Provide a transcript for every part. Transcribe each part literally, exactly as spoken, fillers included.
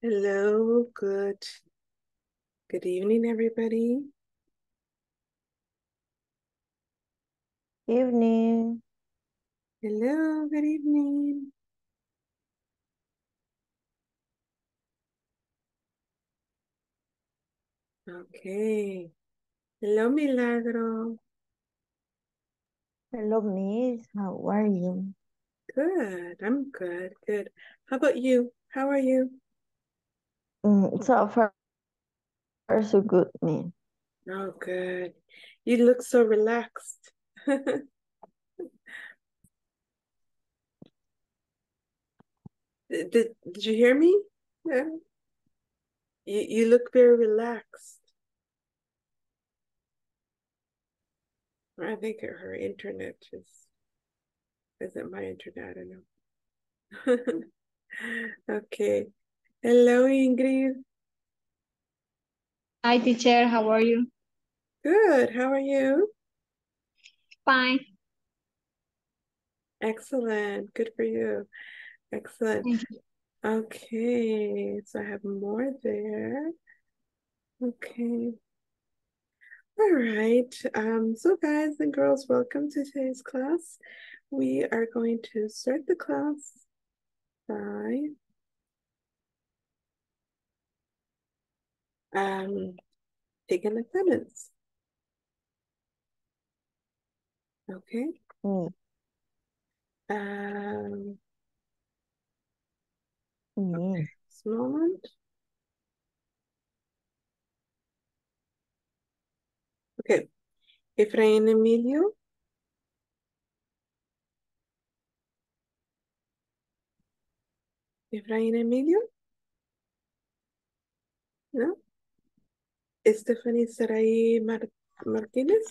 Hello, good, good evening, everybody. Evening. Hello, good evening. Okay. Hello, Milagro. Hello, Miss. How are you? Good. I'm good. Good. How about you? How are you? Mm, so far, so good, man. Oh, good. You look so relaxed. did, did did you hear me? Yeah. You you look very relaxed. I think her internet just isn't my internet. I don't know. Okay. Hello, Ingrid. Hi, teacher. How are you? Good. How are you? Fine. Excellent. Good for you. Excellent. You. Okay. So I have more there. Okay. All right. Um, so guys and girls, welcome to today's class. We are going to start the class by um taking the attendance. Okay. Mm. Um mm. Okay. This moment. Okay. Efrain Emilio. Efrain Emilio? No? Stephanie Sarai Mart Martinez?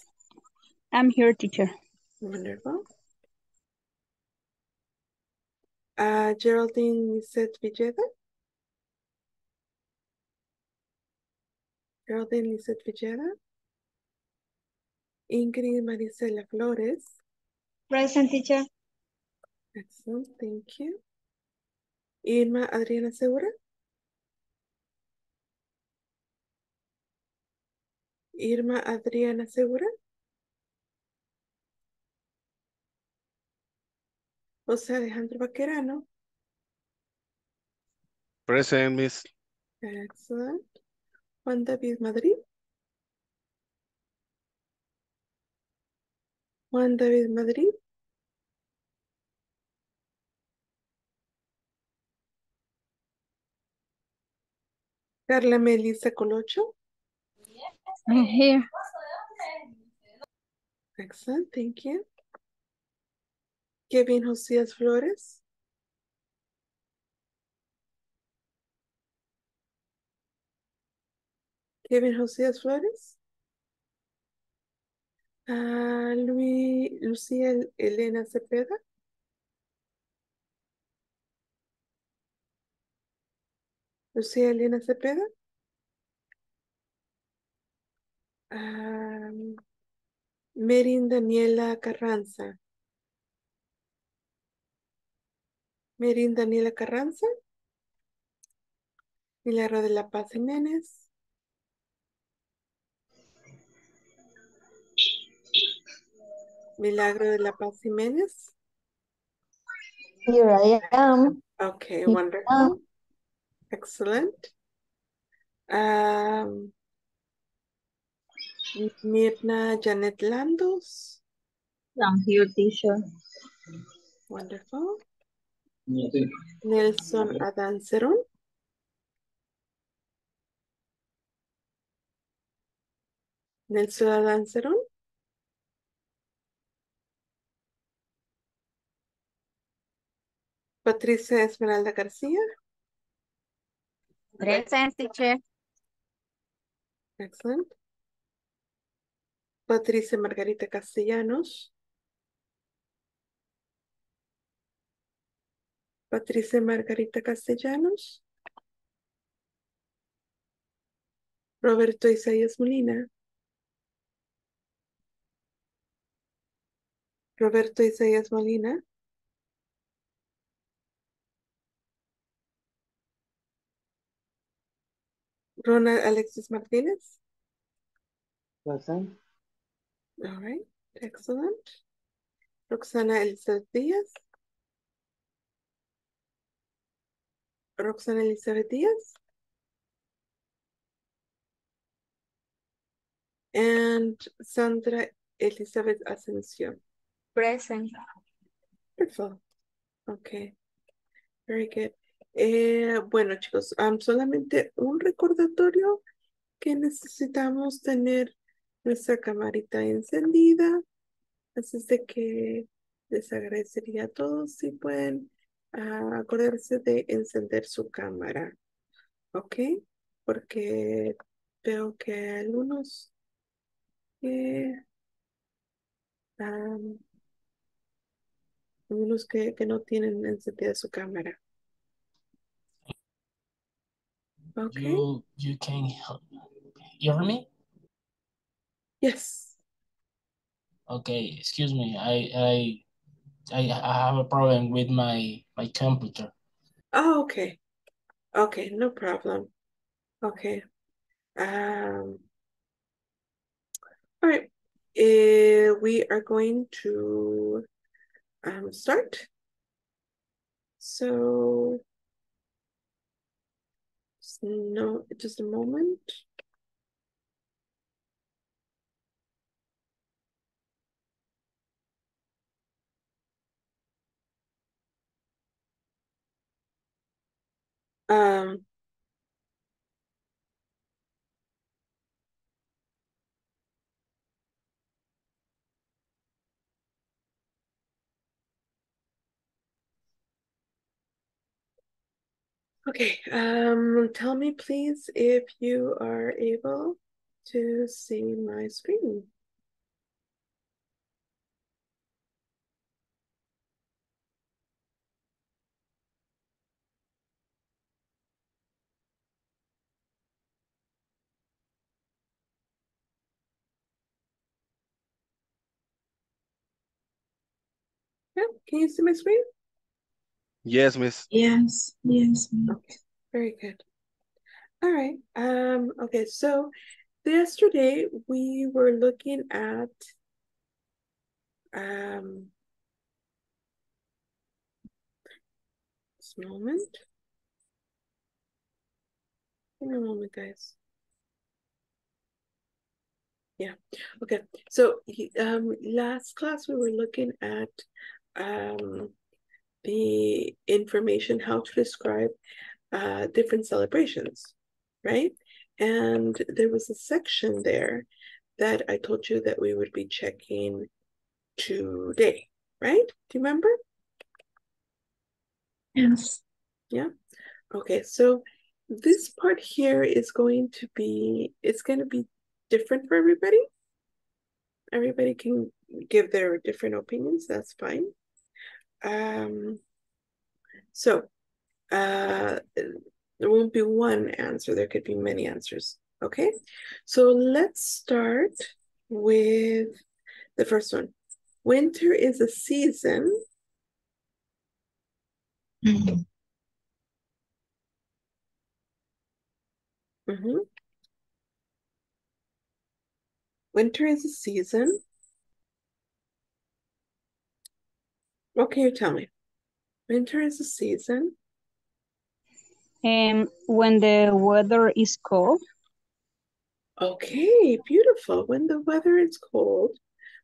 I'm here, teacher. Wonderful. Uh, Geraldine Lissette Villeda? Geraldine Lissette Villeda? Ingrid Maricela Flores? Present, teacher. Excellent, thank you. Irma Adriana Segura? Irma Adriana Segura. José Alejandro Baquerano. Present, Miss. Excellent. Juan David Madrid. Juan David Madrid. Carla Melissa Colocho. I'm here. Excellent, thank you. Kevin Josias Flores. Kevin Josias Flores. Uh, Luis, Lucia Elena Cepeda. Lucia Elena Cepeda. Um, Merin Daniela Carranza. Merin Daniela Carranza. Milagro de la Paz Jimenez. Milagro de la Paz Jimenez. Here I am. Okay, Here wonderful. Am. Excellent. Um, Mirna Janeth Landos. I'm here, teacher. Wonderful. Yeah, Nelson Adán Cerón. Nelson Adán Cerón. Patricia Esmeralda Garcia. Present, teacher. Excellent. Patricia Margarita Castellanos. Patricia Margarita Castellanos. Roberto Isaias Molina. Roberto Isaias Molina. Ronald Alexis Martinez. Present. All right, excellent. Roxana Elizabeth Diaz. Roxana Elizabeth Diaz. And Sandra Elizabeth Ascensio. Present. Perfecto. Okay. Very good. Eh, bueno, chicos, um, solamente un recordatorio que necesitamos tener nuestra camarita encendida. Así es de que les agradecería a todos si pueden uh, acordarse de encender su cámara. ¿Ok? Porque veo que hay algunos que... Um, algunos que, que no tienen encendida su cámara. Okay. You, you can help. You hear me? Yes. Okay, excuse me. I I I have a problem with my my computer. Oh, okay. Okay, no problem. Okay. Um. All right. Uh, we are going to um start. So. No, just a moment. Um, Okay, um, tell me please if you are able to see my screen. Yeah, can you see my screen? Yes, miss. Yes, yes. Okay, very good. All right. Um. Okay, so yesterday we were looking at um. This moment. Give me a moment, guys. Yeah. Okay. So um, last class we were looking at um. the information, how to describe uh, different celebrations, right? And there was a section there that I told you that we would be checking today, right? Do you remember? Yes. Yeah. Okay, so this part here is going to be, it's going to be different for everybody. Everybody can give their different opinions, that's fine. Um, so, uh, there won't be one answer. There could be many answers. Okay. So let's start with the first one. Winter is a season. Mm-hmm. Mm-hmm. Winter is a season. What can you tell me? Winter is a season. Um, when the weather is cold. Okay, beautiful. When the weather is cold.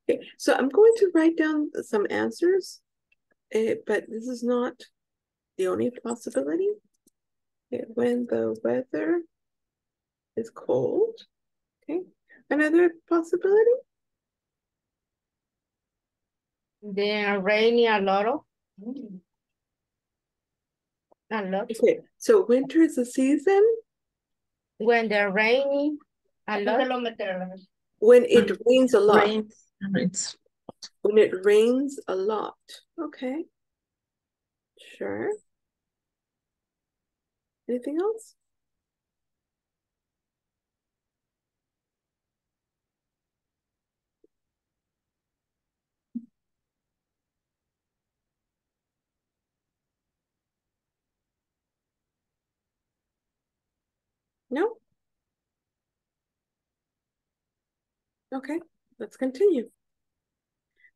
Okay, so I'm going to write down some answers, uh, but this is not the only possibility. Okay, when the weather is cold. Okay, another possibility. They're raining a lot. A lot. Okay. So winter is a season? When they're raining a lot. When it rains a lot. Rains. Rains. When it rains a lot. Okay. Sure. Anything else? No? Okay, let's continue.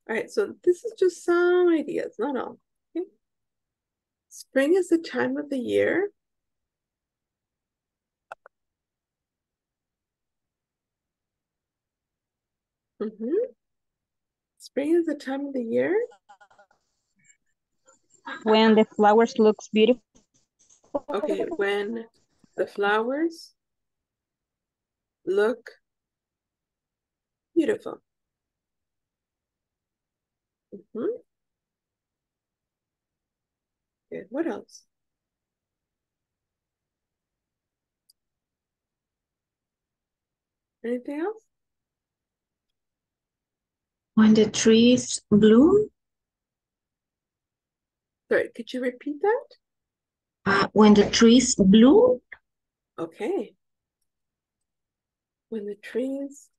All right, so this is just some ideas, not all. Okay. Spring is the time of the year. Mm-hmm. Spring is the time of the year. When the flowers looks beautiful. Okay, when the flowers look beautiful. Mm-hmm. Okay, what else? Anything else? When the trees bloom. Sorry, could you repeat that? Uh, when the trees bloom. Okay. When the trees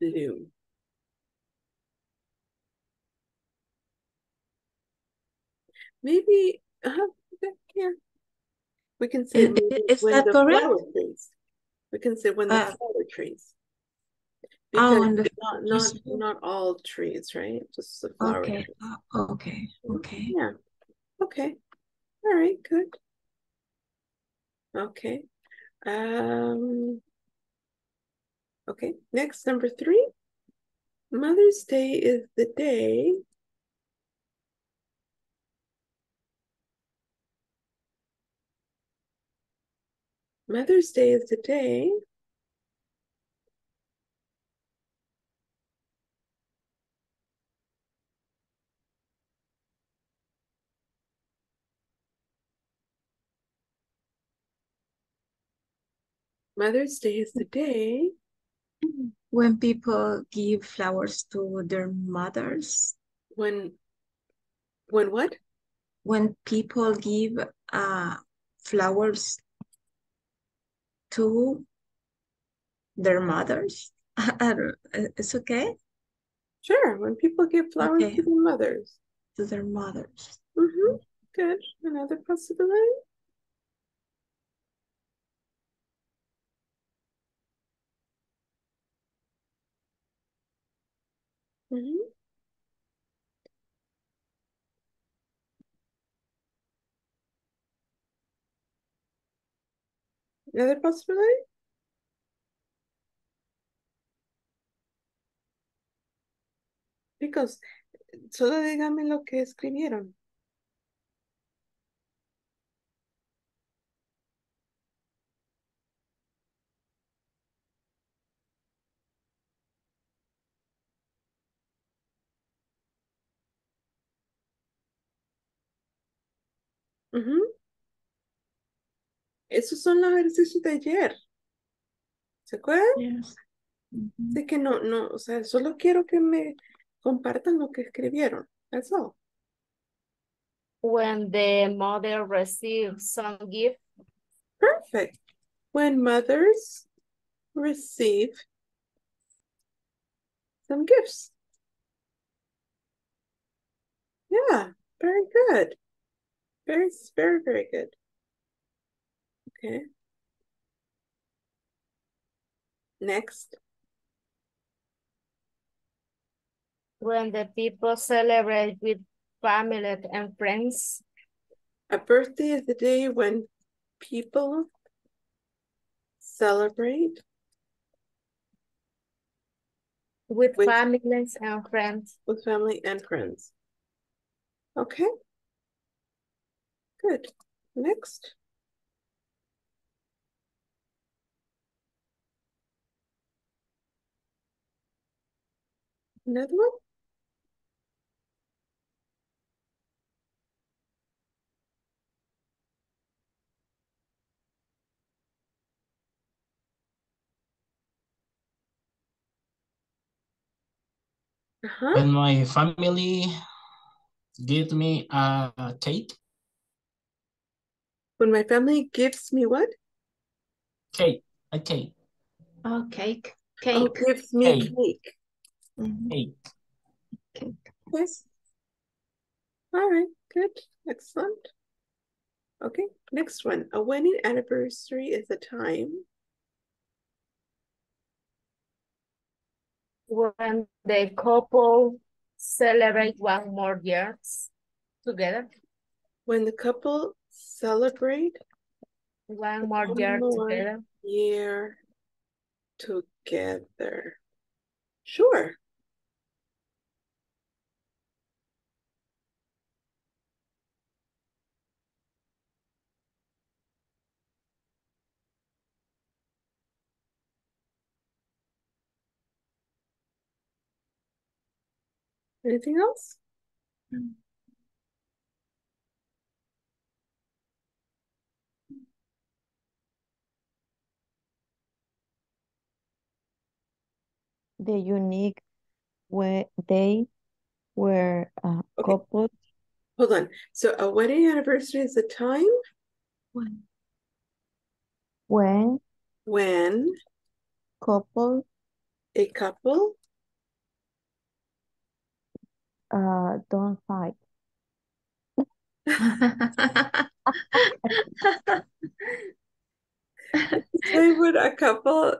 bloom. Maybe uh -huh, yeah. We can say is, is that the correct? Flower trees. We can say when the uh, flower trees. Because oh, and the not, not not all trees, right? Just the flower. Okay. Uh, okay. Okay. Yeah. Okay. All right. Good. Okay. Um. Okay. Next, number three. Mother's Day is the day. Mother's Day is the day. Mother's Day is the day when people give flowers to their mothers. When, when what? When people give uh, flowers to their mothers. It's okay? Sure, when people give flowers okay. to their mothers. To their mothers. Mm-hmm. Good, another possibility. Mm-hmm. Another possibility? Chicos, solo díganme lo que escribieron. Uh-huh. Esos son los ejercicios de ayer. ¿Se acuerdan? Yes. Uh-huh. De que no, no, o sea, solo quiero que me compartan lo que escribieron. That's all. When the mother receives some gift. Perfect. When mothers receive some gifts. Yeah, very good. Very, very, very good. Okay. Next. When the people celebrate with family and friends. A birthday is the day when people celebrate with, with families and friends. With family and friends. Okay. Good. Next. Another one. Uh-huh. When my family gave me a cake. When my family gives me what? Cake. A cake. Oh, cake. Cake. Oh, gives me cake. Cake. Mm-hmm. Cake. Cake. Yes. All right. Good. Excellent. Okay. Next one. A wedding anniversary is a time. when the couple celebrate one more year together. When the couple celebrate one more year one together. Year together. Sure. Anything else? Mm. The unique way they were uh, okay. Coupled. Hold on. So a wedding anniversary is the time? When? When? When? Couple. A couple? Uh, don't fight. They would a couple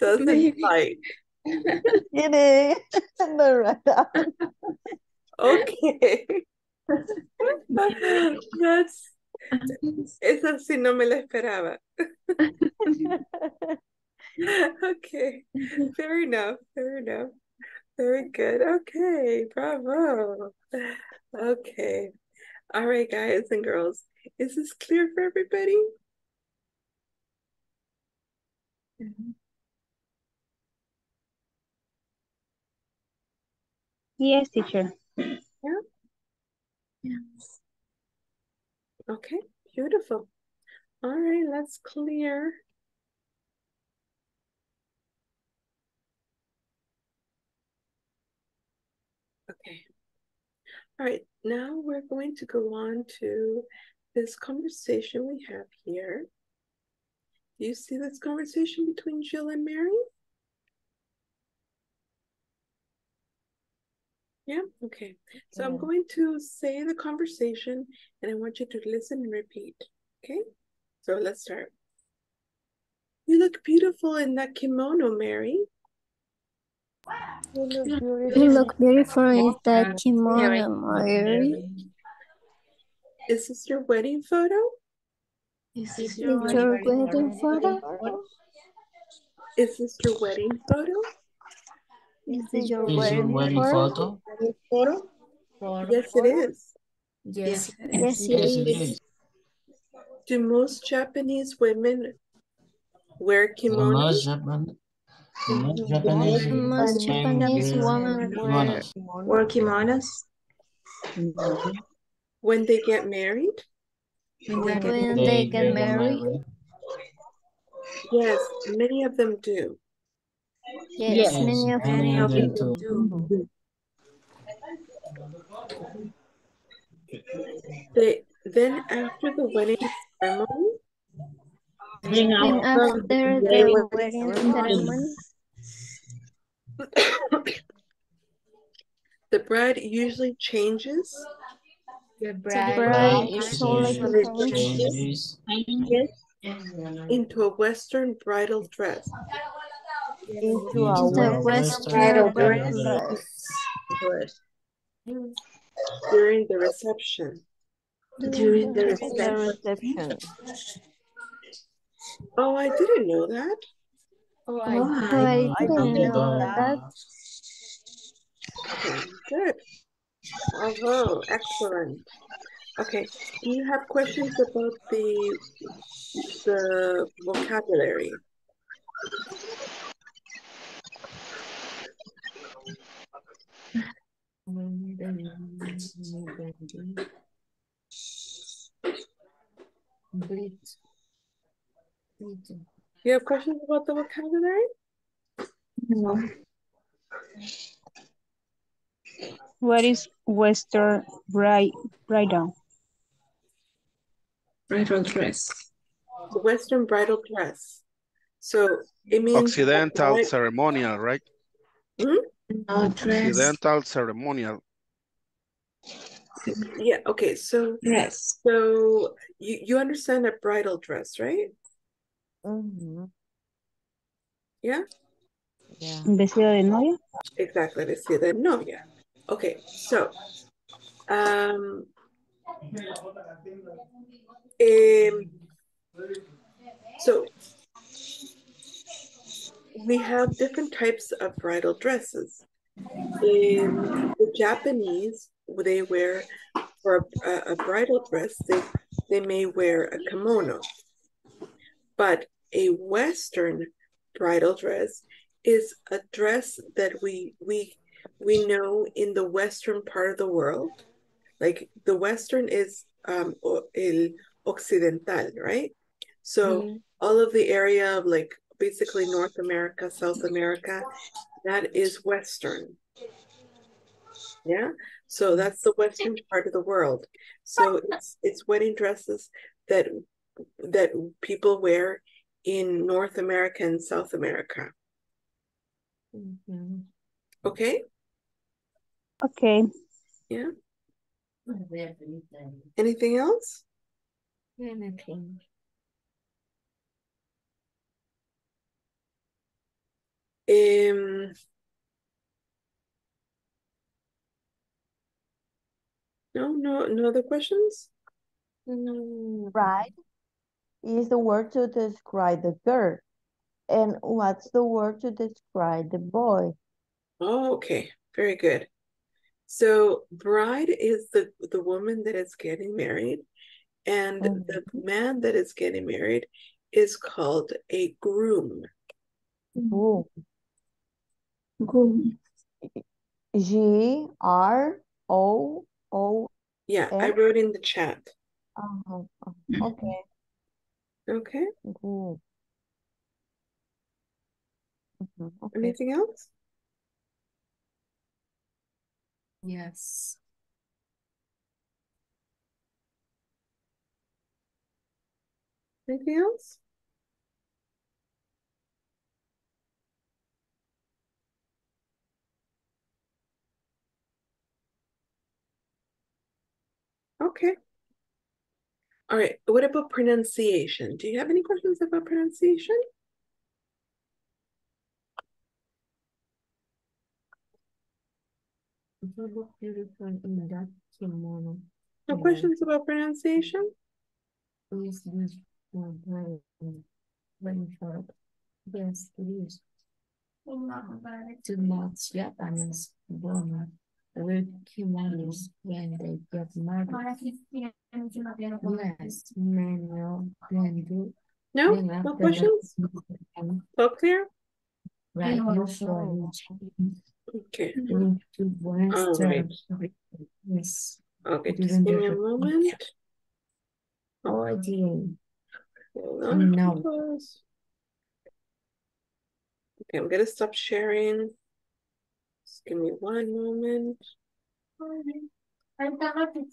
doesn't Maybe. Fight. It is. No, right. Okay. That's. Esa sí no me la esperaba. Okay. Fair enough. Fair enough. Very good. Okay. Bravo. Okay. All right, guys and girls. Is this clear for everybody? Yes, teacher. Yeah? Yes. Okay. Beautiful. All right. Let's clear. Okay. All right, now we're going to go on to this conversation we have here. Do you see this conversation between Jill and Mary? Yeah, okay. So I'm going to say the conversation and I want you to listen and repeat, okay? So let's start. You look beautiful in that kimono, Mary. You look, you look beautiful in that kimono, Mary. Is this your wedding photo? Is this your wedding photo? Is this your wedding photo? Is this your wedding photo? Yes, it is. Yes, yes, it is. Do most Japanese women wear kimonos? Most Japanese, Most Japanese women wear kimonos. kimonos when they get married. When they, when they, they get, get married. married, yes, many of them do. Yes, yes many of many them, of them do. do. They then after the wedding ceremony. Then after the wedding ceremony. The bride usually changes. The bride, the bride usually, usually changes, changes into a Western bridal dress. Into a Western, Western bridal dress. dress. During the reception. During the reception. Oh, I didn't know that. Oh, I, oh, I, I didn't know that. Okay, good. Oh, excellent. Okay, do you have questions about the the vocabulary? You have questions about the vocabulary? No. What is Western bride, bridal? Bridal dress. Western bridal dress. So it means Occidental bride... ceremonial, right? Hmm? No, Occidental dress. ceremonial. Yeah. Okay. So yes. So you you understand a bridal dress, right? Mm-hmm. Yeah? Yeah. Vestido de novia? Exactly, vestido de novia. Okay, so. Um, um, so, we have different types of bridal dresses. In the Japanese, they wear, for a, a bridal dress, they, they may wear a kimono. But a Western bridal dress is a dress that we we we know in the Western part of the world. Like the Western is um, el occidental, right? So mm-hmm. all of the area of like basically North America, South America, that is Western. Yeah, so that's the Western part of the world. So it's it's wedding dresses that that people wear in North America and South America. Mm-hmm. Okay. Okay. Yeah. Anything else? Anything. Um, no, no, no other questions? Bride is the word to describe the girl. And what's the word to describe the boy? Oh, okay. Very good. So bride is the, the woman that is getting married. And mm-hmm. the man that is getting married is called a groom. Groom. Groom. G R O O. Yeah, I wrote in the chat. Uh-huh. Okay. Okay. Groom. Mm-hmm. Okay. Anything else? Yes. Anything else? Okay. All right. What about pronunciation? Do you have any questions about pronunciation? No questions about pronunciation? Yes, it is. Too much Japanese woman with kimonos when they get married. Yes, men do. No, no questions? So clear? Right. Okay. All right. Yes. Okay, just give me a moment. Oh, I did. Hold on. No. Okay, I'm going to stop sharing. Just give me one moment. All right.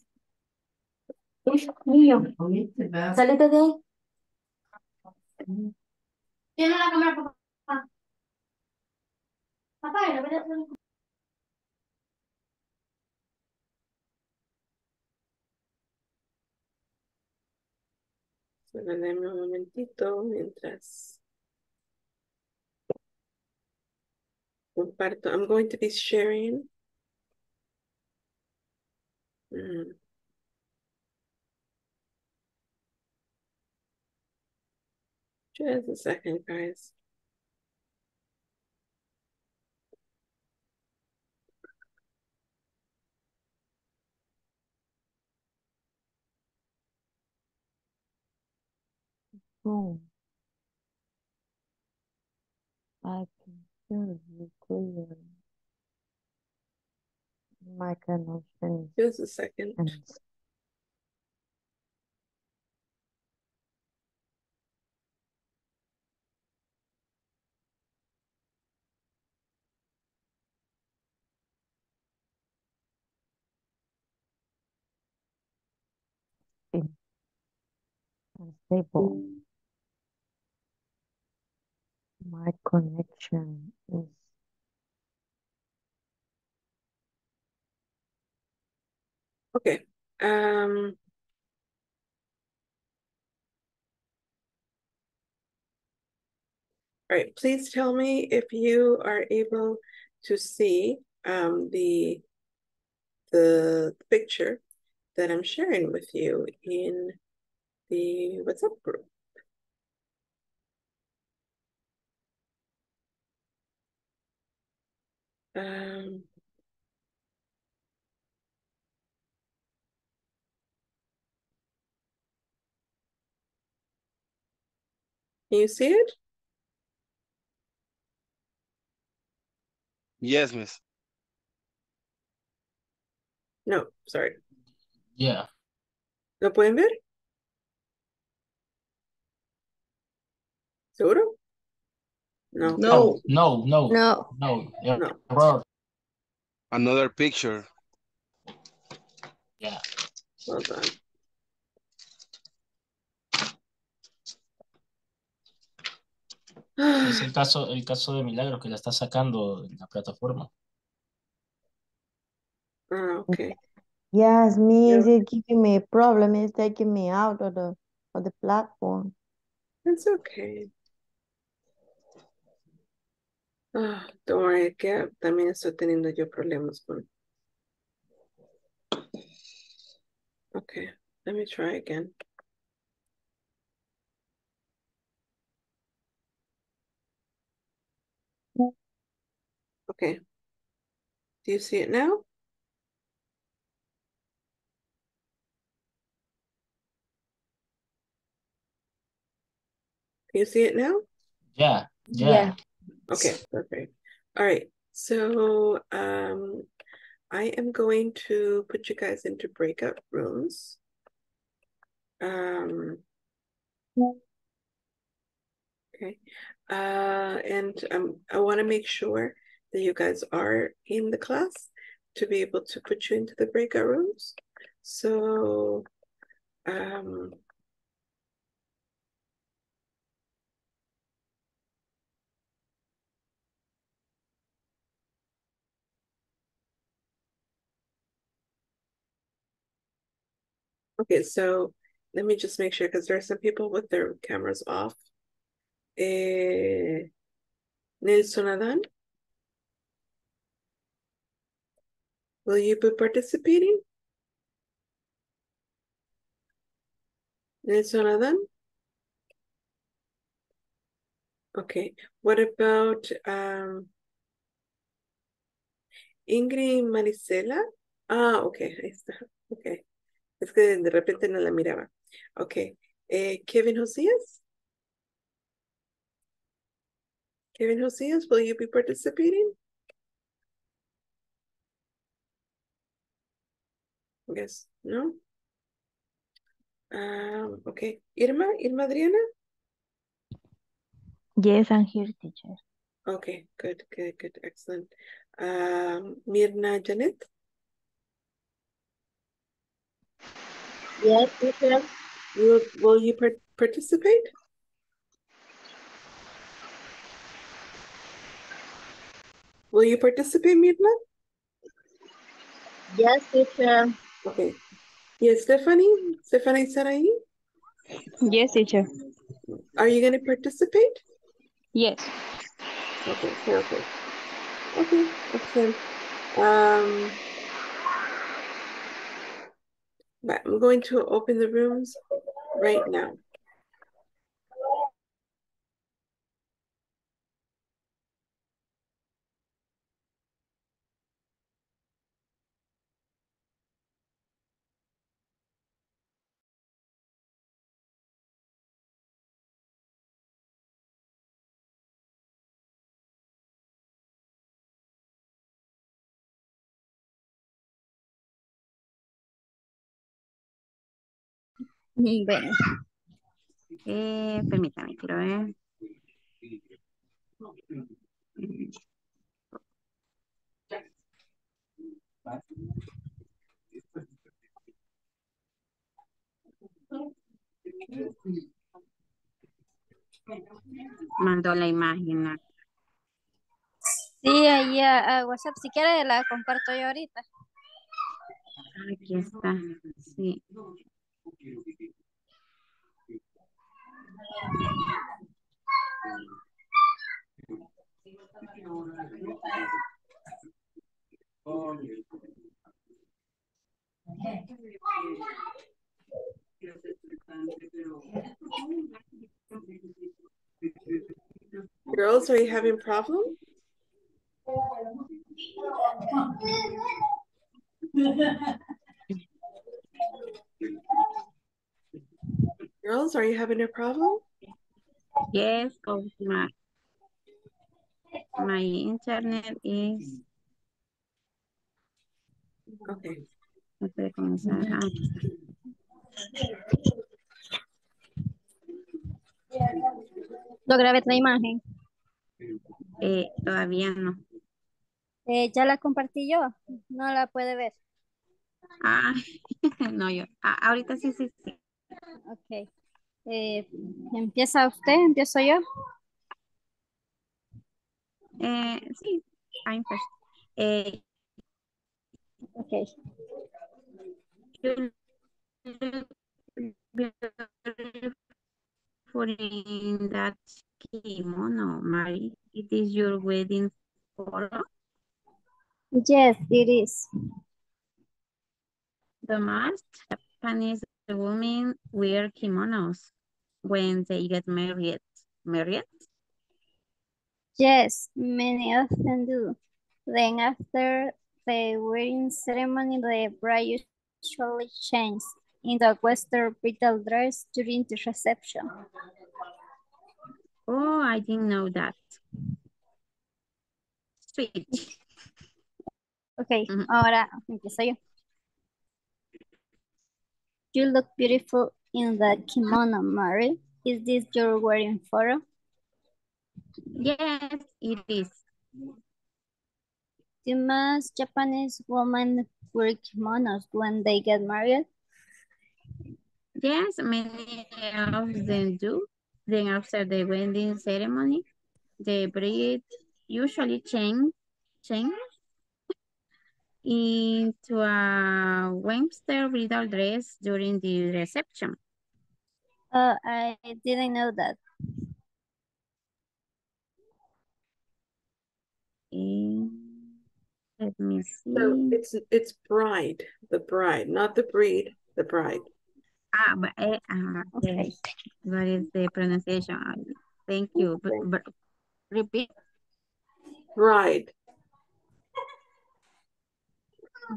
Solo denme un momentito mientras comparto. I'm going to be sharing. Mm. Just a second, guys. Oh. I can hear you clearly. My connection. Just a second. It's unstable. My connection is okay. Um, All right, please tell me if you are able to see um, the, the picture that I'm sharing with you in the WhatsApp group. Um, Can you see it? Yes, miss. No, sorry. Yeah. ¿Lo pueden ver? ¿Seguro? No. No. No, no. No. No. No. No. Another picture. Yeah. Well done. Es el caso, el caso de Milagro que la está sacando en la plataforma. Ah, okay. Yes, me, yeah. It's giving me a problem. It's taking me out of the of the platform. It's okay. Oh, don't worry, que también estoy teniendo yo problemas con. Okay, let me try again. Okay. Do you see it now? Can you see it now? Yeah. Yeah. Yeah. Okay, perfect. All right. So um, I am going to put you guys into breakout rooms. Um, okay. Uh, and um, I want to make sure that you guys are in the class to be able to put you into the breakout rooms. So, um, okay, so let me just make sure, because there are some people with their cameras off. Eh, Nelson Adán, will you be participating? Nelson Adán? Okay, what about um, Ingrid Maricela? Ah, okay, ahí está, okay. Es que de repente no la miraba. Okay, eh, Kevin Josias? Kevin Josias, will you be participating? Yes, no? Um, okay. Irma, Irma Adriana? Yes, I'm here, teacher. Okay, good, good, good, excellent. Um, Mirna Janeth? Yes, teacher. Will, will you par participate? Will you participate, Mirna? Yes, teacher. Okay. Yes, Stephanie? Stephanie Sarai? Yes, teacher. Are you going to participate? Yes. Okay, perfect. Okay, excellent. Um, but I'm going to open the rooms right now. Bueno, eh, permítame, quiero ver. Mandó la imagen. Sí, ahí a, a WhatsApp, si quiere la comparto yo ahorita. Aquí está, sí. Girls, are you having a problem? Girls, are you having a problem? Yes, because my, my internet is... Okay. Okay. ¿No grabé la imagen? Eh, todavía no. Eh, ya la compartí yo. No la puede ver. Ah, no yo. Ah, ahorita sí, sí, sí. Ok. Eh, ¿Empieza usted? ¿Empiezo yo? Eh, sí. I'm first. Eh, ok. You beautiful in that kimono, Mary. It is your wedding photo? Yes, it is. The most Japanese women wear kimonos when they get married. Married? Yes, many often do. Then after the wedding ceremony, the bride usually changes in the Western bridal dress during the reception. Oh, I didn't know that. Sweet. Okay, mm-hmm. Ahora empiezo yo. You look beautiful in the kimono, Mary. Is this your wedding photo? Yes, it is. Do most Japanese women wear kimonos when they get married? Yes, many of them do. Then after the wedding ceremony, the bride usually change, change into a Western bridal dress during the reception. Oh, I didn't know that. And let me see. So it's it's bride, the bride, not the breed, the bride. Ah, but uh, uh, okay. What is the pronunciation? Thank you. But, but, repeat. Bride.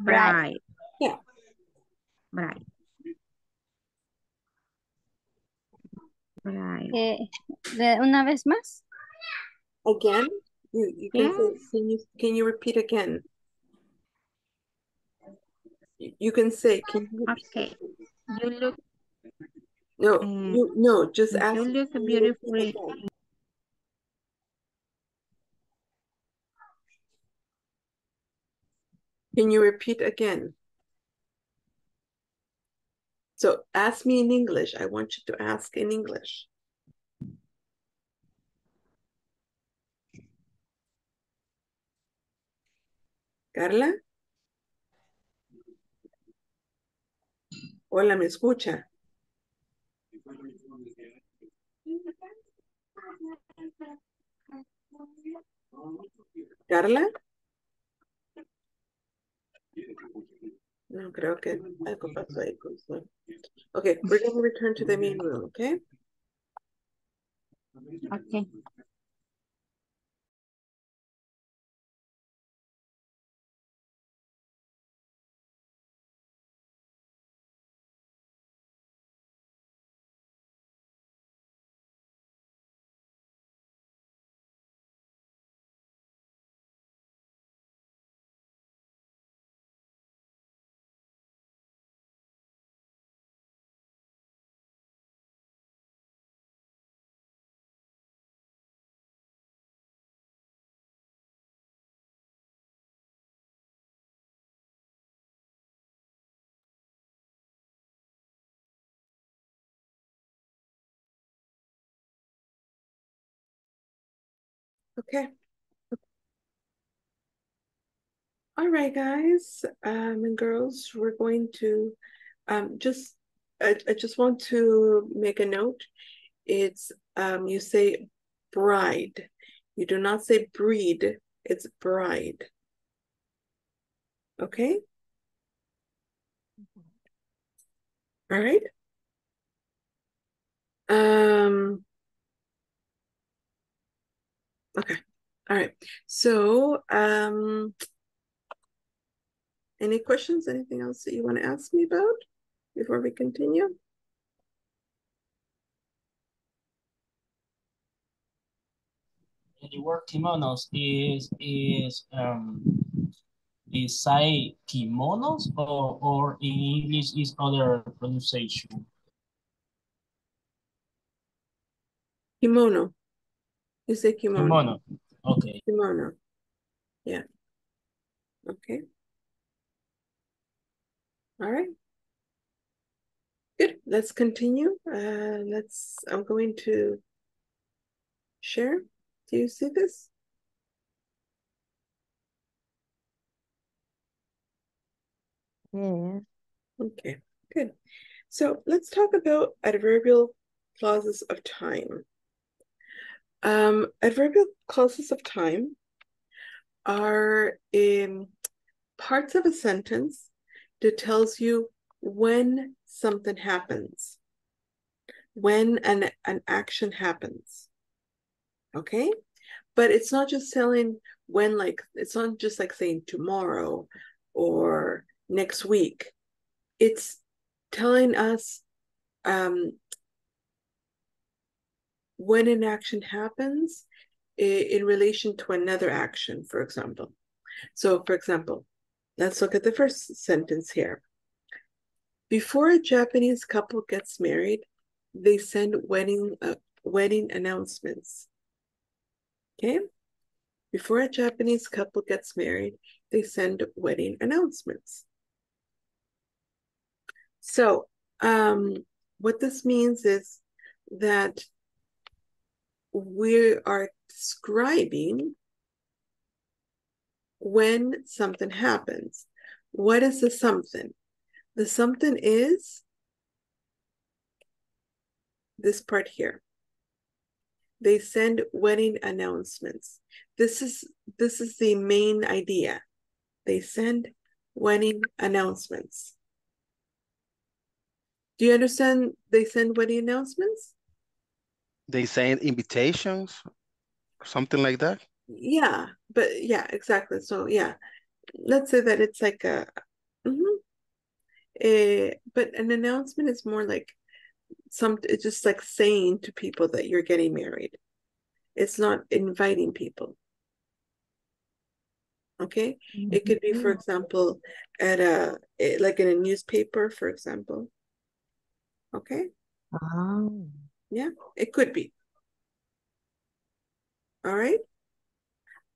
Bride. Yeah. Bride. Bride. Eh, de una vez más. Again? You, you yes. can, say, can, you, can you repeat again? You, you can say, can you okay. You look. No, um, you, no, just ask. You look beautiful. Can you repeat again? So ask me in English. I want you to ask in English. Carla? Hola, ¿me escucha? ¿Carla? No, creo que algo pasó ahí. Okay, we're going to return to the main room, okay? Okay. Okay. All right, guys um, and girls, we're going to um, just, I, I just want to make a note. It's, um, you say bride. You do not say breed, it's bride. Okay? All right. Um, okay. All right. So, um, any questions? Anything else that you want to ask me about before we continue? The word kimonos is is um is say kimonos or or in English is other pronunciation. Kimono. You say kimono. Kimono. Okay. Kimono. Yeah. Okay. All right. Good. Let's continue. Uh, let's. I'm going to share. Do you see this? Yeah. Okay, good. So let's talk about adverbial clauses of time. Um, adverbial clauses of time are in parts of a sentence that tells you when something happens, when an, an action happens. Okay, but it's not just telling when, like, it's not just like saying tomorrow or next week. It's telling us um, when an action happens in, in relation to another action, for example. So, for example, let's look at the first sentence here. Before a Japanese couple gets married, they send wedding uh, wedding announcements. Okay, before a Japanese couple gets married, they send wedding announcements. So um, what this means is that we are describing when something happens. What is the something? The something is this part here. They send wedding announcements. This is this is the main idea. They send wedding announcements. Do you understand they send wedding announcements? They send invitations, something like that? Yeah, but yeah, exactly. So yeah, let's say that it's like a, mm-hmm, a but an announcement is more like, some it's just like saying to people that you're getting married. It's not inviting people. Okay, mm-hmm. It could be, for example, at a like in a newspaper, for example. Okay. Oh. Yeah, it could be. All right.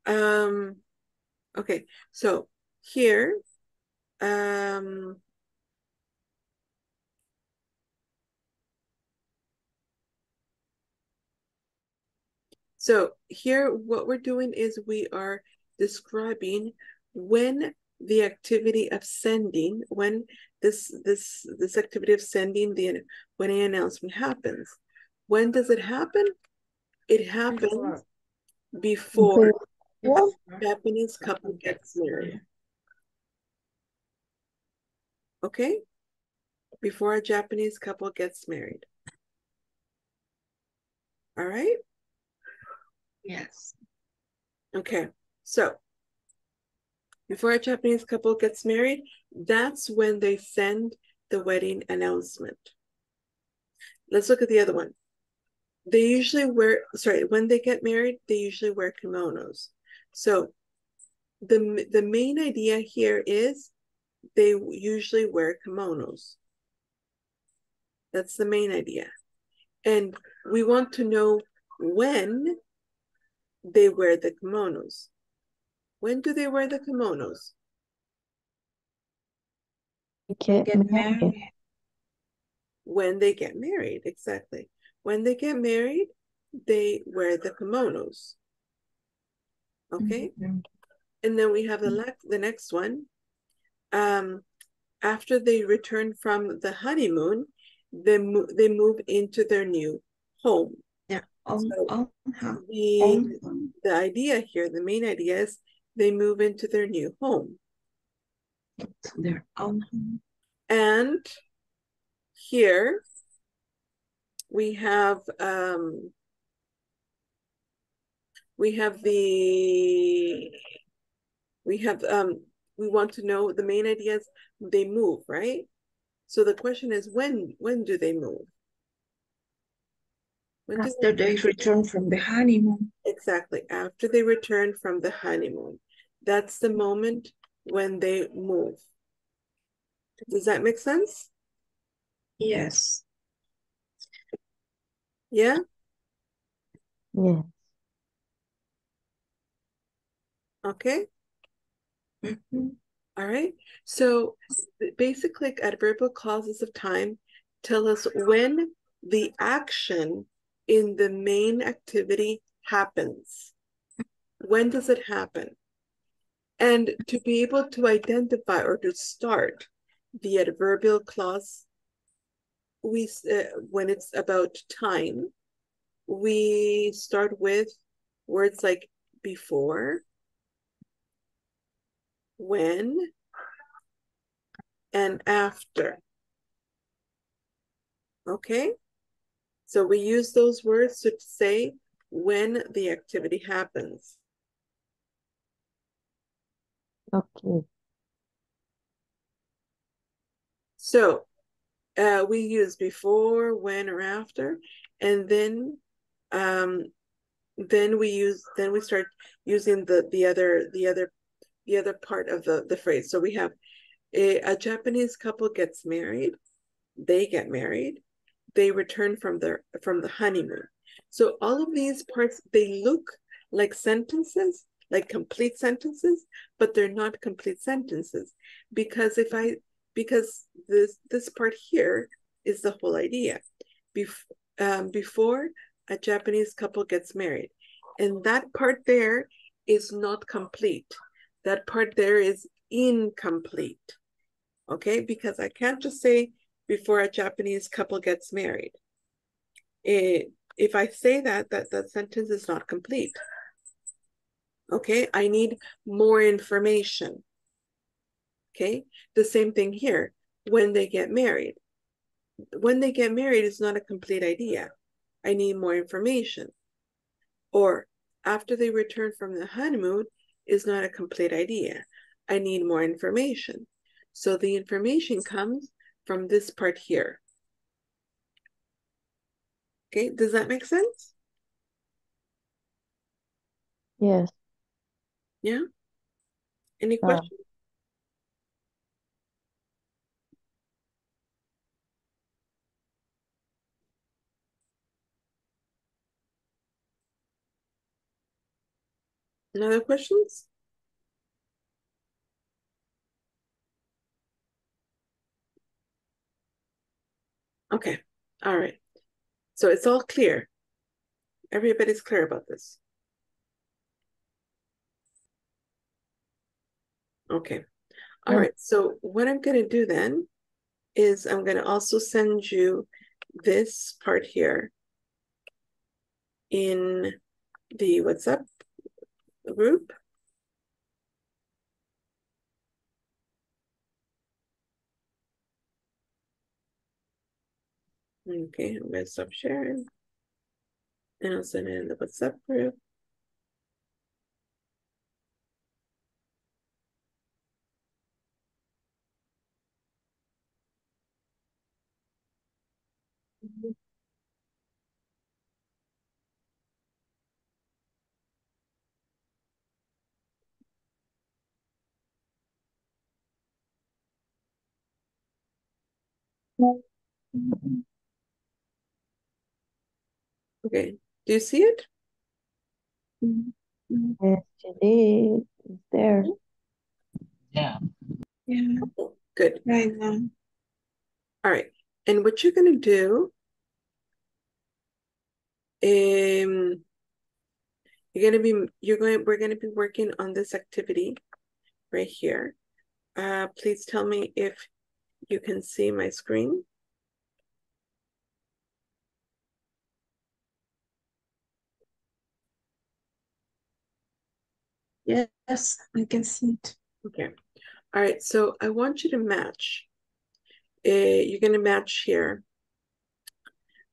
Um. Okay, so here, um. So here, what we're doing is we are describing when the activity of sending, when this this this activity of sending the when an announcement happens. When does it happen? It happens before a Japanese couple gets married. Okay, before a Japanese couple gets married. All right. Yes. Okay, so before a Japanese couple gets married, that's when they send the wedding announcement. Let's look at the other one. They usually wear, sorry, when they get married, they usually wear kimonos. So the, the main idea here is they usually wear kimonos. That's the main idea. And we want to know when they wear the kimonos. When do they wear the kimonos? They get married. When they get married, exactly. When they get married, they wear the kimonos. Okay? Mm-hmm. And then we have the, the next one. Um, after they return from the honeymoon, they, mo they move into their new home. Yeah. Um, so um, huh? the, um, the idea here, the main idea is they move into their new home. Their own home. And here we have um we have the we have um we want to know the main idea is they move, right? So the question is when when do they move? When after they, they return from the honeymoon. Exactly, after they return from the honeymoon. That's the moment when they move. Does that make sense? Yes. Yeah? Yeah. Okay. Mm-hmm. All right. So basically, adverbial clauses of time tell us when the action in the main activity happens. When does it happen? And to be able to identify or to start the adverbial clause, we uh, when it's about time, we start with words like before, when, and after. Okay? So we use those words to say when the activity happens. Okay. So uh, we use before, when, or after, and then um, then we use then we start using the the other the other the other part of the the phrase. So we have a, a Japanese couple gets married, they get married, they return from their from the honeymoon. So all of these parts, they look like sentences, like complete sentences, but they're not complete sentences, because if I because this this part here is the whole idea. Bef um, before a Japanese couple gets married, and that part there is not complete. That part there is incomplete. Okay, because I can't just say before a Japanese couple gets married. It, if I say that, that that sentence is not complete. Okay, I need more information. Okay, the same thing here, when they get married. When they get married is not a complete idea. I need more information. Or after they return from the honeymoon is not a complete idea. I need more information. So the information comes from this part here. Okay, does that make sense? Yes. Yeah? Any uh. questions? Any other questions? Okay, all right. So it's all clear. Everybody's clear about this. Okay, all yeah. right. So what I'm gonna do then is I'm gonna also send you this part here in the WhatsApp group. Okay, I'm going to stop sharing and I'll send it in the WhatsApp group. Mm-hmm. Okay, do you see it? Yes, it is. It's there. Yeah. Yeah. Oh, good. Right now. All right. And what you're going to do, um, you're going to be, you're going, we're going to be working on this activity right here. Uh, please tell me if you can see my screen. Yes, I can see it. Okay. All right. So I want you to match. Uh, you're going to match here.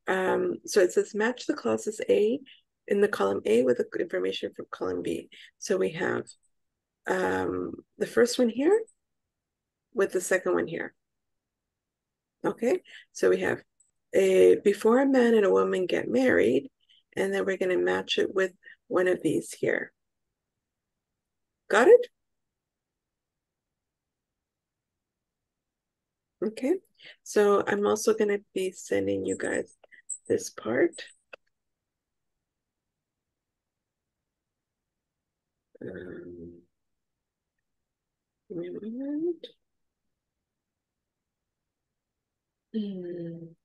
Um, so it says match the clauses A in the column A with the information from column B. So we have um, the first one here with the second one here. Okay. So we have a, before a man and a woman get married, and then we're going to match it with one of these here. Got it? Okay, so I'm also going to be sending you guys this part. Um, give me a moment. Mm.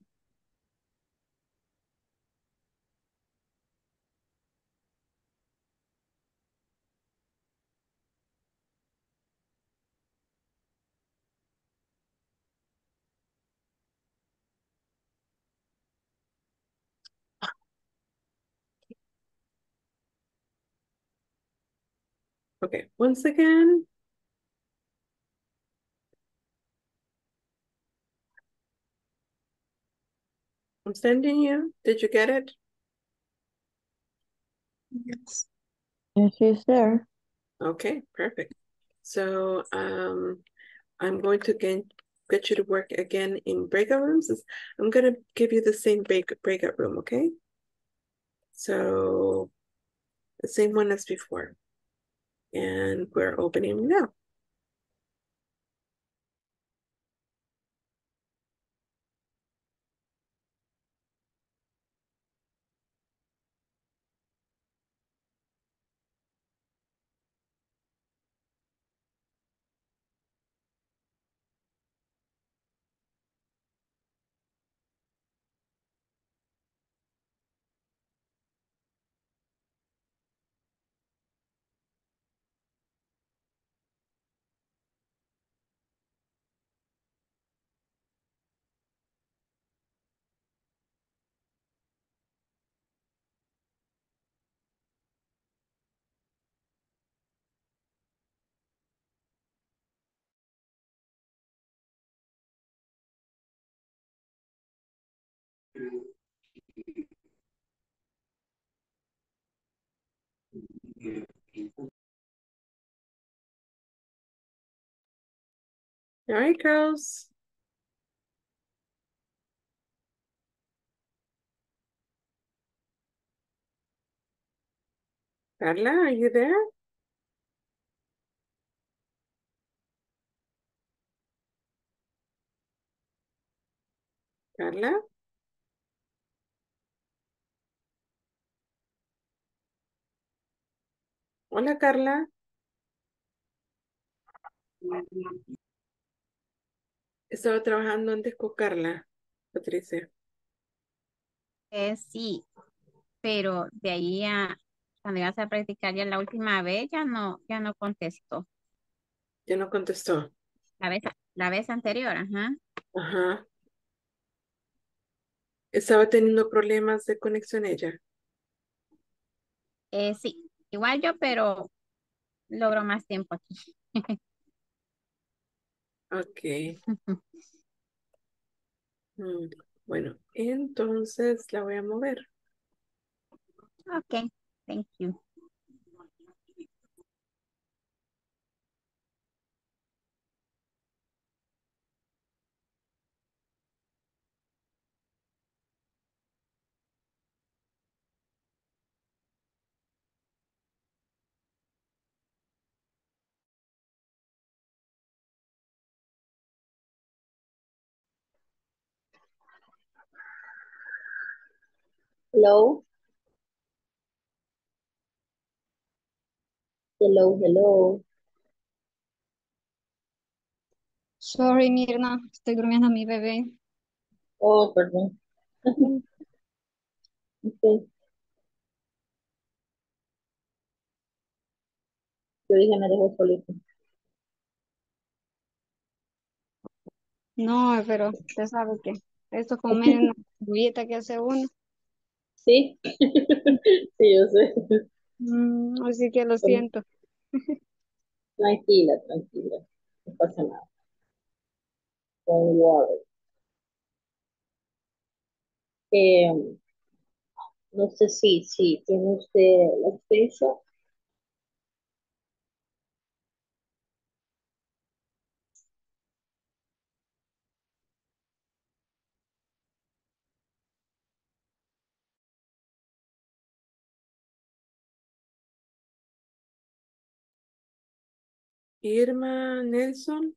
Okay, once again. I'm sending you. Did you get it? Yes. Yes, she's there. Okay, perfect. So um, I'm going to get, get you to work again in breakout rooms. I'm going to give you the same break, breakout room, okay? So the same one as before. And we're opening now. All right, girls. Carla, are you there? Carla? Hola, Carla. Estaba trabajando antes con Carla, Patricia. Eh, sí, pero de ahí a cuando ibas a practicar ya la última vez, ya no, ya no contestó. Ya no contestó. La vez, la vez anterior, ajá. Ajá. ¿Estaba teniendo problemas de conexión ella? Eh, sí. Igual yo, pero logro más tiempo aquí. Ok. mm, bueno, entonces la voy a mover. Ok, thank you. Hello. Hello, hello. Sorry, Mirna, estoy durmiendo a mi bebé. Oh, perdón. Okay. Yo dije, me dejó solito. No, pero usted sabe que esto con menos dieta que hace uno. Sí, sí, yo sé. Mm, así que lo siento. Tranquila, tranquila. No pasa nada. Don't worry. Eh, no sé si, si tiene usted la experiencia. Irma Nelson.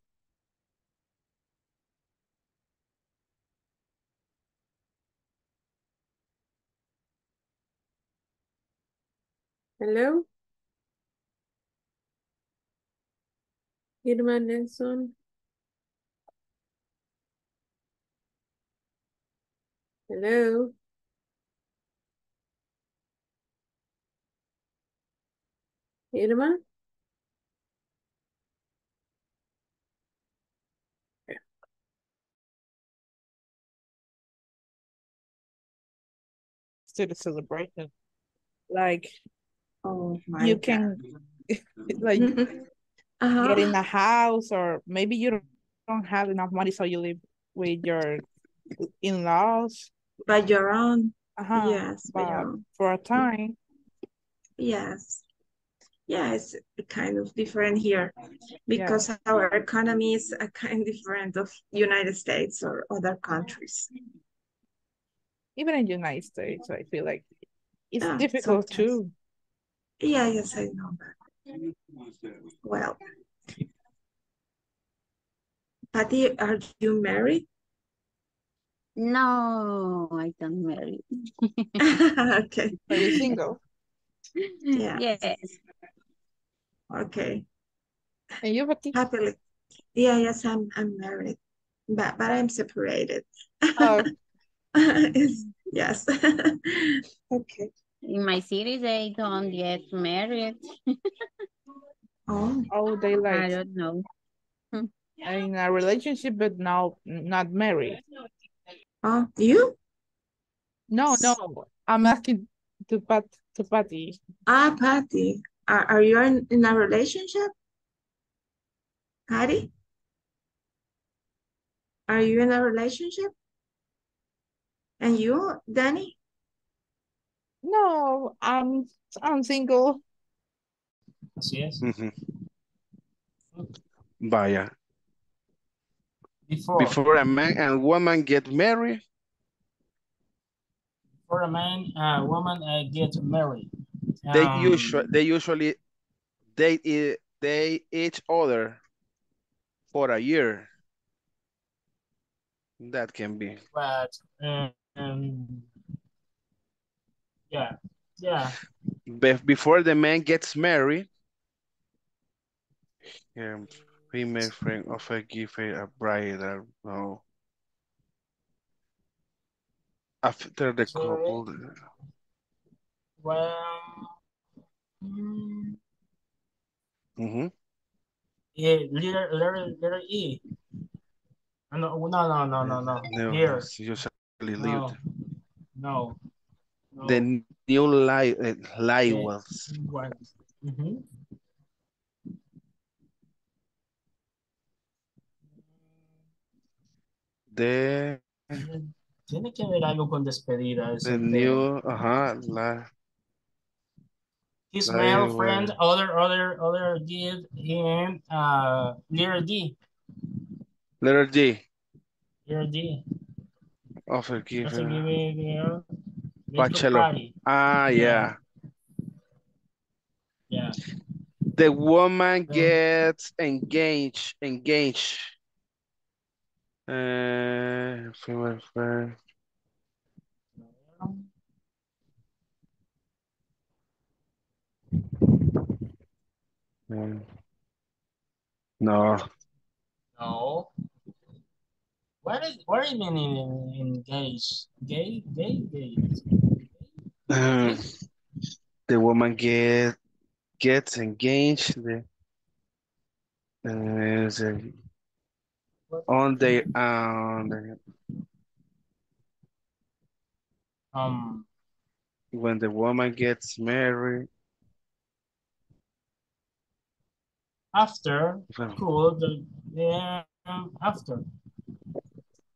Hello. Irma Nelson. Hello. Irma. To the celebration, like oh my you can God. like uh-huh. get in a house, or maybe you don't have enough money, so you live with your in-laws by your own. Uh-huh. Yes, by your own. For a time. Yes, yeah, it's kind of different here because yeah. our economy is a kind different of United States or other countries. Even in the United States, I feel like it's yeah, difficult sometimes. Too. Yeah, yes, I know that. Well, Patty, are you married? No, I don't marry. Okay. Are you single? Yeah. Yes. Okay. And you, Patty? Happily. Yeah, yes, I'm I'm married, but but I'm separated. Oh. Yes. Okay. In my city, they don't get married. oh, oh, they like. I don't know. In a relationship, but now not married. Oh, uh, you? No, no. I'm asking to Pat, to Patty. Ah, Patty, are are you in, in a relationship? Patty, are you in a relationship? And you, Danny? No, I'm I'm single. Así es. Mm-hmm. Vaya. Before, Before a man and woman get married. Before a man and uh, woman uh, get married. Um, they usually they usually date they each other for a year. That can be. But. Uh, Um, yeah, yeah. Be before the man gets married, um, female friend often give her a bride. Or, no. After the so, couple. Well. Mm -hmm. Yeah, letter, letter, letter E. No, no, no, no, no. no Here. Lived. No, no, no. The new life, uh, life yeah. was. Mm-hmm. The. Tiene que ver algo con despedida. The new, the... ajá, uh-huh, la. His male friend, other, other, other, give him uh, letter D. Letter D. Letter D. Offer give her bachelor. Ah, yeah. Yeah. The woman yeah. gets engaged. Engaged. Uh, female friend. No. No. No. What is what do you mean in, in engaged? Gay, gay, gay. Uh, the woman get gets engaged the, uh, the, on their own. Um when the woman gets married. after, could, uh, after.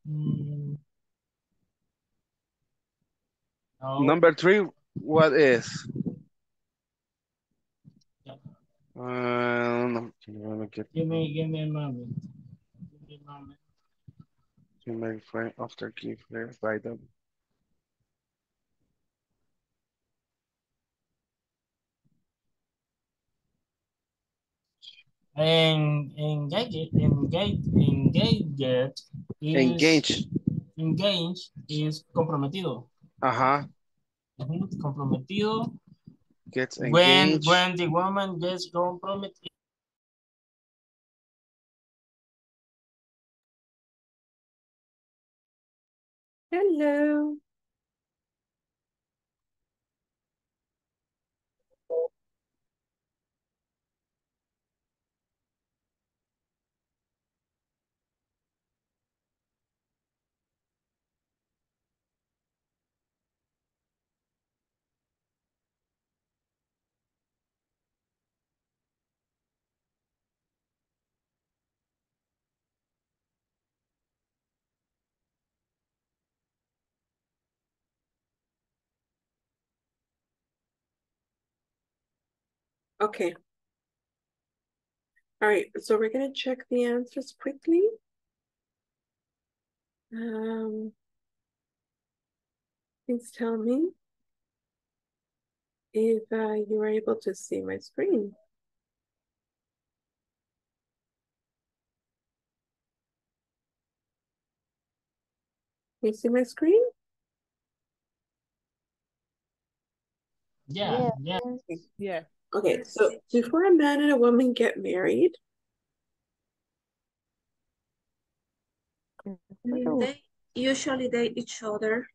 Mm. No. Number three, what is? Yeah. Um, give me, give me a moment. Give me a moment. You may find after key players by them. And engage, engage, engage, is, engage, engage is comprometido. Ajá. Uh -huh. Comprometido. Gets engaged. When, when the woman gets comprometida. Hello. Okay. All right, so we're gonna check the answers quickly. Um, please tell me if uh, you are able to see my screen. Can you see my screen? Yeah, yeah, yeah. yeah. Okay, so before a man and a woman get married, they usually date each other.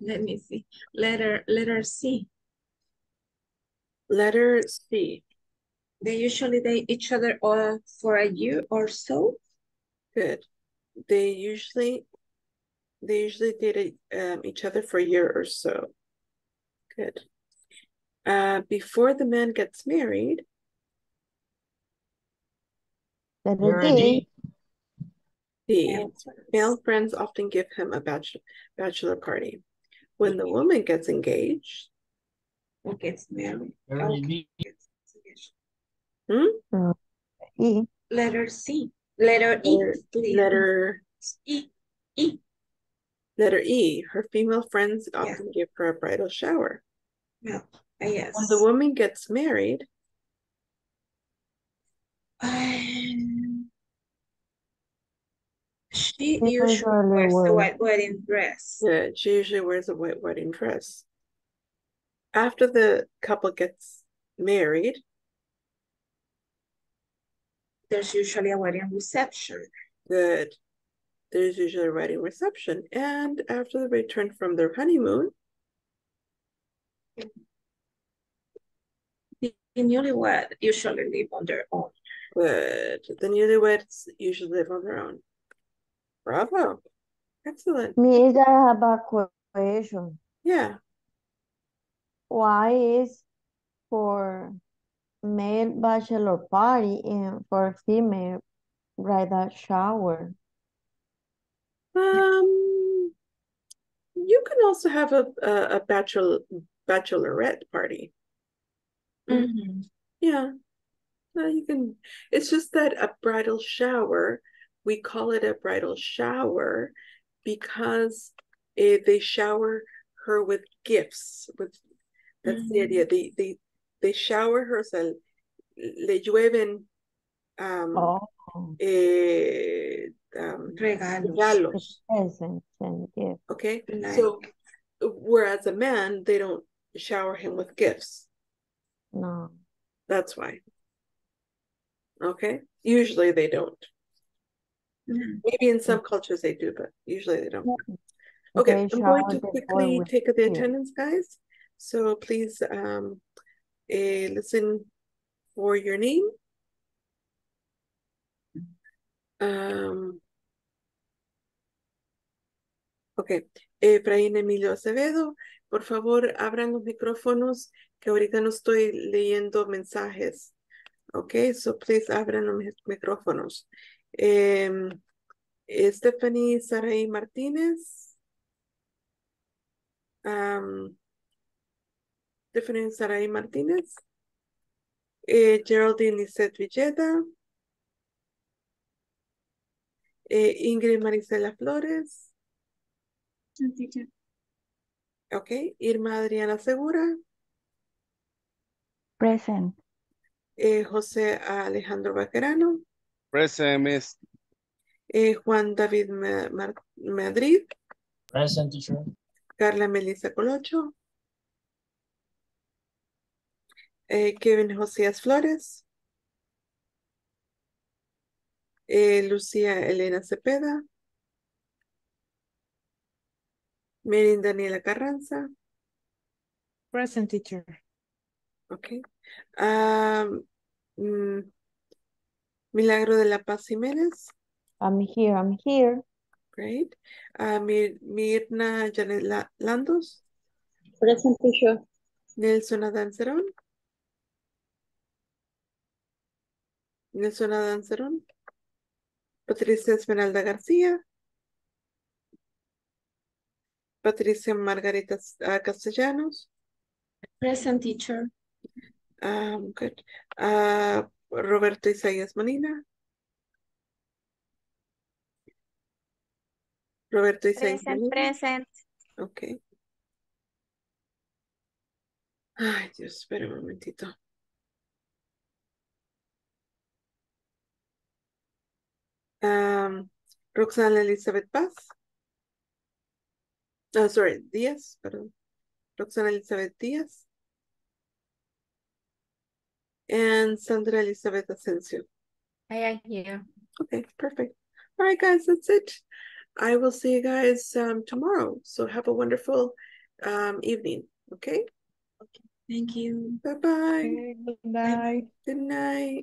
Let me see. Letter letter C. Letter C. They usually date each other or for a year or so. Good. They usually they usually date um, each other for a year or so. Good. Uh, before the man gets married, letter D. D. Male friends often give him a bachelor bachelor party. When the woman gets engaged, and gets married. Okay. Hmm? E. Letter C. Letter E. Letter E. E. Letter E. Her female friends often yeah. give her a bridal shower. Yeah. Uh, yes. When the woman gets married, um, she usually wears a white wedding dress. Yeah, she usually wears a white wedding dress. After the couple gets married, there's usually a wedding reception. Good. There's usually a wedding reception, and after they return from their honeymoon, the newlywed usually live on their own. Good. The newlyweds usually live on their own. Bravo. Excellent. Me, I have a question. Yeah. Why is for male bachelor party and for female bridal shower? Um, you can also have a a, a bachelor bachelorette party. Mm-hmm. Yeah, well, you can. It's just that a bridal shower, we call it a bridal shower because it, they shower her with gifts. With that's mm-hmm. the idea. They they they shower her. So le llueven. Um, oh. eh, Um, regalos. regalos. Okay, nice. So whereas a man, they don't shower him with gifts. No. That's why. Okay, usually they don't. Mm-hmm. Maybe in some cultures they do, but usually they don't. Okay, they I'm going to quickly take the attendance, guys. So please um, eh, listen for your name. Um, Okay, Efrain Emilio Acevedo, Por favor, abran los micrófonos, que ahorita no estoy leyendo mensajes. Okay, so please abran los micrófonos. Um, Stephanie Sarai Martinez. Um, Stephanie Sarai Martinez. Uh, Geraldine Lissette Villeda. Uh, Ingrid Maricela Flores. Okay, Irma Adriana Segura. Present. Eh, José Alejandro Baquerano. Present, Miss. Eh, Juan David Ma Ma Madrid. Present, teacher. Carla Melissa Colocho. Eh, Kevin Josias Flores. Eh, Lucia Elena Cepeda. Merin Daniela Carranza. Present, teacher. Okay. Um, mm, Milagro de la Paz Jimenez. I'm here, I'm here. Great. Uh, Mir Mirna Janeth La Landos. Present, teacher. Nelson Adán Cerón. Nelson Adán Cerón. Patricia Esmeralda García. Patricia Margarita uh, Castellanos. Present, teacher. Um, good. Uh, Roberto Isaias Molina. Roberto Isaias Molina. Present. Okay. Ay, Dios, espera un momentito. Um, Roxana Elizabeth Paz. Oh, sorry, Díaz, perdón. Roxana Elizabeth Diaz. And Sandra Elizabeth Ascensio. I am here. Okay, perfect. All right, guys, that's it. I will see you guys um, tomorrow. So have a wonderful um, evening. Okay? Okay. Thank you. Bye-bye. Good night. Good night.